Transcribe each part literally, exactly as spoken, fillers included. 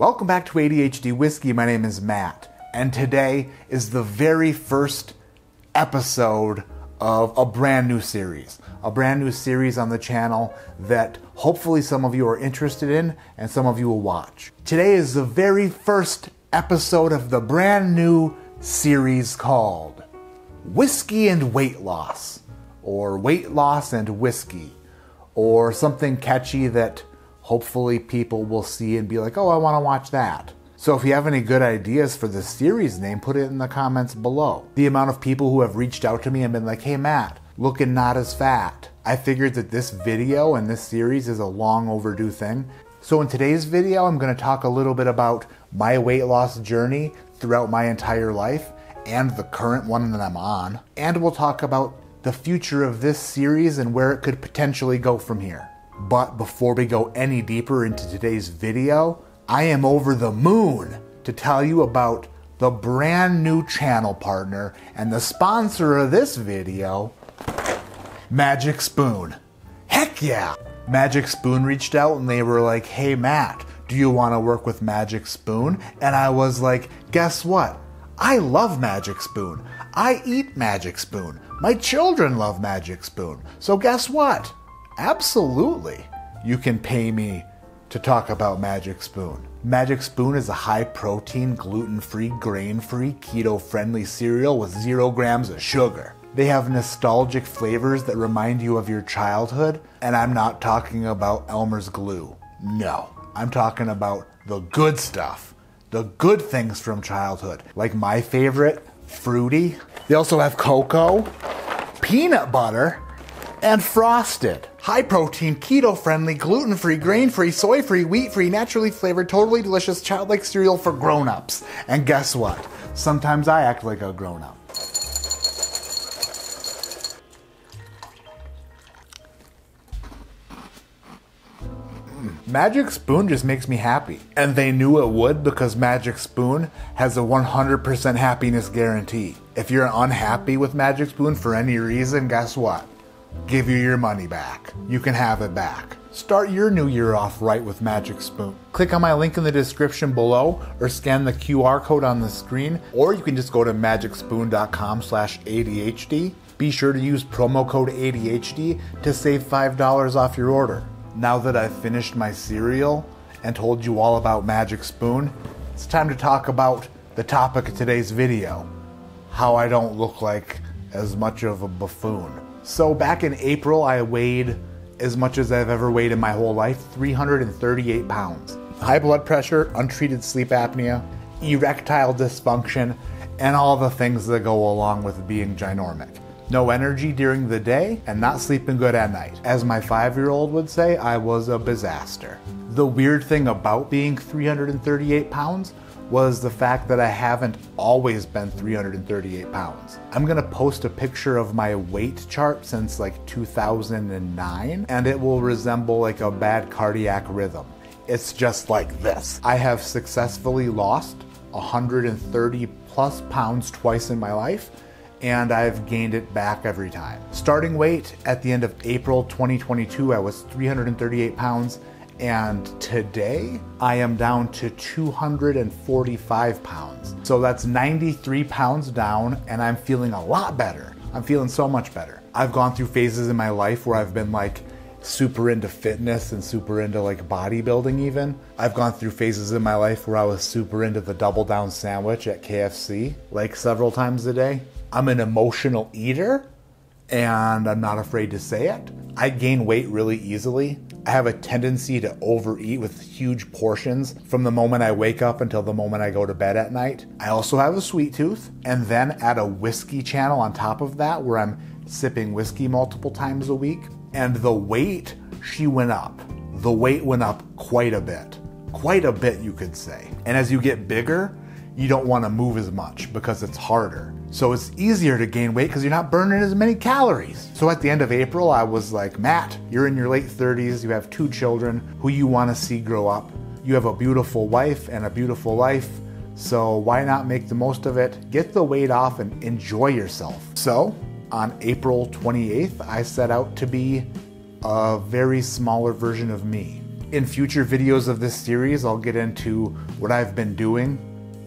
Welcome back to A D H D Whiskey. My name is Matt, and today is the very first episode of a brand new series. A brand new series on the channel that hopefully some of you are interested in and some of you will watch. Today is the very first episode of the brand new series called Whiskey and Weight Loss, or Weight Loss and Whiskey, or something catchy that hopefully people will see and be like, oh, I want to watch that. So if you have any good ideas for this series name, put it in the comments below. The amount of people who have reached out to me and been like, hey Matt, looking not as fat. I figured that this video and this series is a long overdue thing. So in today's video, I'm going to talk a little bit about my weight loss journey throughout my entire life and the current one that I'm on. And we'll talk about the future of this series and where it could potentially go from here. But before we go any deeper into today's video, I am over the moon to tell you about the brand new channel partner and the sponsor of this video, Magic Spoon. Heck yeah! Magic Spoon reached out and they were like, hey Matt, do you want to work with Magic Spoon? And I was like, guess what? I love Magic Spoon. I eat Magic Spoon. My children love Magic Spoon. So guess what? Absolutely, you can pay me to talk about Magic Spoon. Magic Spoon is a high-protein, gluten-free, grain-free, keto-friendly cereal with zero grams of sugar. They have nostalgic flavors that remind you of your childhood, and I'm not talking about Elmer's glue. No, I'm talking about the good stuff, the good things from childhood, like my favorite, Fruity. They also have cocoa, peanut butter, and Frosted. High-protein, keto-friendly, gluten-free, grain-free, soy-free, wheat-free, naturally flavored, totally delicious, childlike cereal for grown-ups. And guess what? Sometimes I act like a grown-up. Magic Spoon just makes me happy. And they knew it would, because Magic Spoon has a one hundred percent happiness guarantee. If you're unhappy with Magic Spoon for any reason, guess what? Give you your money back. You can have it back. Start your new year off right with Magic Spoon. Click on my link in the description below, or scan the Q R code on the screen, or you can just go to magic spoon dot com slash A D H D. Be sure to use promo code A D H D to save five dollars off your order. Now that I've finished my cereal and told you all about Magic Spoon, it's time to talk about the topic of today's video, how I don't look like as much of a buffoon. So back in April, I weighed as much as I've ever weighed in my whole life, three hundred thirty-eight pounds. High blood pressure, untreated sleep apnea, erectile dysfunction, and all the things that go along with being ginormic. No energy during the day and not sleeping good at night. As my five-year-old would say, I was a disaster. The weird thing about being three hundred thirty-eight pounds was the fact that I haven't always been three hundred thirty-eight pounds. I'm gonna post a picture of my weight chart since like two thousand nine, and it will resemble like a bad cardiac rhythm. It's just like this. I have successfully lost one hundred thirty plus pounds twice in my life, and I've gained it back every time. Starting weight at the end of April twenty twenty-two, I was three hundred thirty-eight pounds, and today I am down to two hundred forty-five pounds. So that's ninety-three pounds down, and I'm feeling a lot better. I'm feeling so much better. I've gone through phases in my life where I've been like super into fitness and super into like bodybuilding even. I've gone through phases in my life where I was super into the double down sandwich at K F C, like several times a day. I'm an emotional eater, and I'm not afraid to say it. I gain weight really easily. I have a tendency to overeat with huge portions from the moment I wake up until the moment I go to bed at night. I also have a sweet tooth, and then add a whiskey channel on top of that where I'm sipping whiskey multiple times a week. And the weight, she went up. The weight went up quite a bit. Quite a bit, you could say. And as you get bigger, you don't want to move as much because it's harder. So it's easier to gain weight because you're not burning as many calories. So at the end of April, I was like, Matt, you're in your late thirties, you have two children who you want to see grow up. You have a beautiful wife and a beautiful life, so why not make the most of it? Get the weight off and enjoy yourself. So on April twenty-eighth, I set out to be a very smaller version of me. In future videos of this series, I'll get into what I've been doing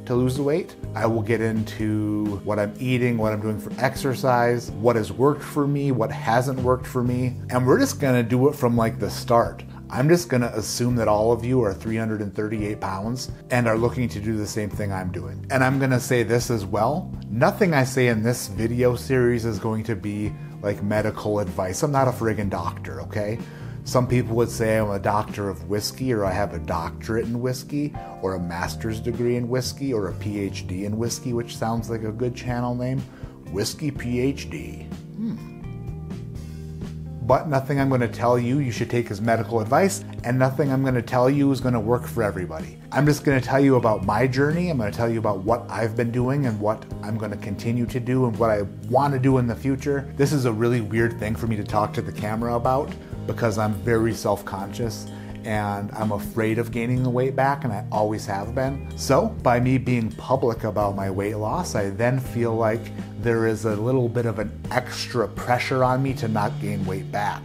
to lose the weight. I will get into what I'm eating, what I'm doing for exercise, what has worked for me, what hasn't worked for me. And we're just gonna do it from like the start. I'm just gonna assume that all of you are three hundred thirty-eight pounds and are looking to do the same thing I'm doing. And I'm gonna say this as well. Nothing I say in this video series is going to be like medical advice. I'm not a friggin' doctor, okay? Some people would say I'm a doctor of whiskey, or I have a doctorate in whiskey, or a master's degree in whiskey, or a P H D in whiskey, which sounds like a good channel name. Whiskey P H D. Hmm. But nothing I'm going to tell you you should take as medical advice, and nothing I'm going to tell you is going to work for everybody. I'm just going to tell you about my journey. I'm going to tell you about what I've been doing and what I'm going to continue to do and what I want to do in the future. This is a really weird thing for me to talk to the camera about, because I'm very self-conscious and I'm afraid of gaining the weight back, and I always have been. So by me being public about my weight loss, I then feel like there is a little bit of an extra pressure on me to not gain weight back.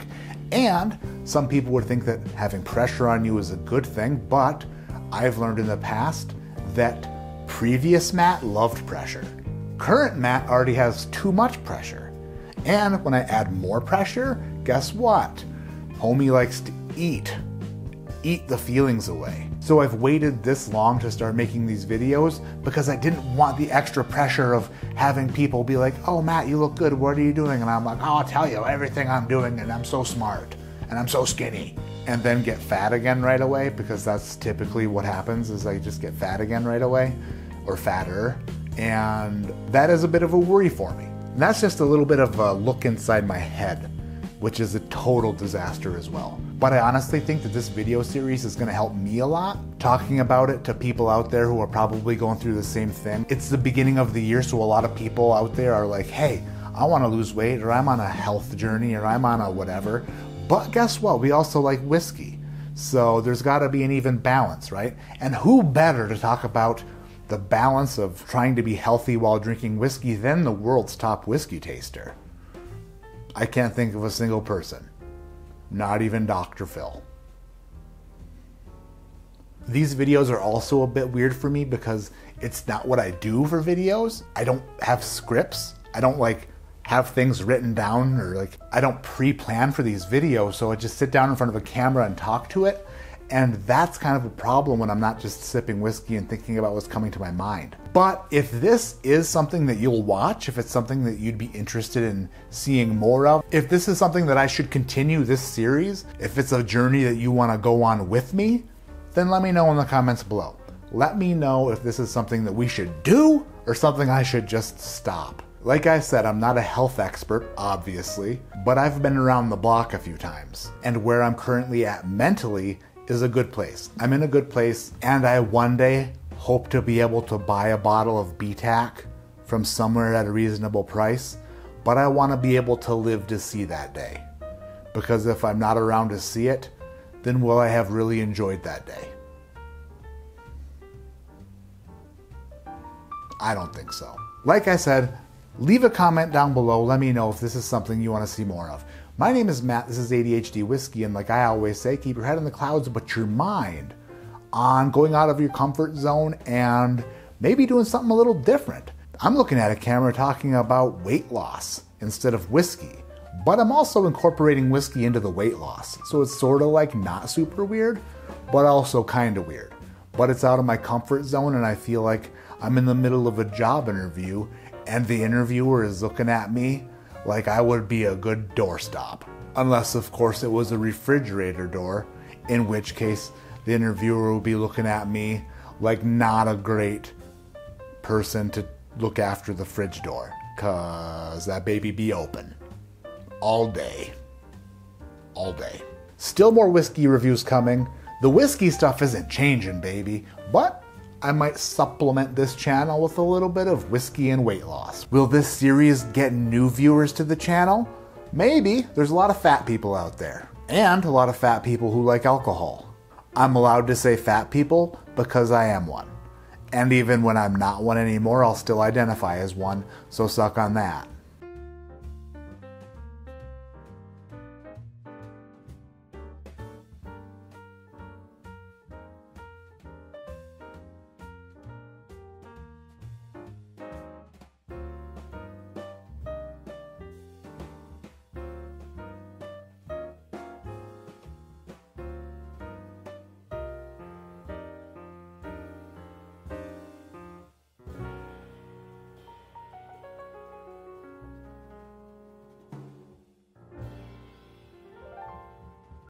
And some people would think that having pressure on you is a good thing, but I've learned in the past that previous Matt loved pressure. Current Matt already has too much pressure. And when I add more pressure, guess what? Homie likes to eat. Eat the feelings away. So I've waited this long to start making these videos because I didn't want the extra pressure of having people be like, oh, Matt, you look good, what are you doing? And I'm like, oh, I'll tell you everything I'm doing, and I'm so smart, and I'm so skinny. And then get fat again right away, because that's typically what happens, is I just get fat again right away, or fatter. And that is a bit of a worry for me. And that's just a little bit of a look inside my head, which is a total disaster as well. But I honestly think that this video series is gonna help me a lot, talking about it to people out there who are probably going through the same thing. It's the beginning of the year, so a lot of people out there are like, hey, I wanna lose weight, or I'm on a health journey, or I'm on a whatever. But guess what? We also like whiskey. So there's gotta be an even balance, right? And who better to talk about the balance of trying to be healthy while drinking whiskey than the world's top whiskey taster? I can't think of a single person. Not even Doctor Phil. These videos are also a bit weird for me because it's not what I do for videos. I don't have scripts. I don't like have things written down, or like I don't pre-plan for these videos. So I just sit down in front of a camera and talk to it. And that's kind of a problem when I'm not just sipping whiskey and thinking about what's coming to my mind. But if this is something that you'll watch, if it's something that you'd be interested in seeing more of, if this is something that I should continue this series, if it's a journey that you want to go on with me, then let me know in the comments below. Let me know if this is something that we should do or something I should just stop. Like I said, I'm not a health expert, obviously, but I've been around the block a few times, and where I'm currently at mentally is a good place. I'm in a good place, and I one day hope to be able to buy a bottle of B T A C from somewhere at a reasonable price, but I wanna be able to live to see that day. Because if I'm not around to see it, then will I have really enjoyed that day? I don't think so. Like I said, leave a comment down below. Let me know if this is something you wanna see more of. My name is Matt, this is A D H D Whiskey, and like I always say, keep your head in the clouds, but your mind on going out of your comfort zone and maybe doing something a little different. I'm looking at a camera talking about weight loss instead of whiskey, but I'm also incorporating whiskey into the weight loss. So it's sort of like not super weird, but also kind of weird. But it's out of my comfort zone, and I feel like I'm in the middle of a job interview and the interviewer is looking at me like I would be a good doorstop. Unless, of course, it was a refrigerator door, in which case the interviewer would be looking at me like not a great person to look after the fridge door, 'cause that baby be open all day, all day. Still more whiskey reviews coming. The whiskey stuff isn't changing, baby, but I might supplement this channel with a little bit of whiskey and weight loss. Will this series get new viewers to the channel? Maybe. There's a lot of fat people out there, and a lot of fat people who like alcohol. I'm allowed to say fat people because I am one. And even when I'm not one anymore, I'll still identify as one, so suck on that.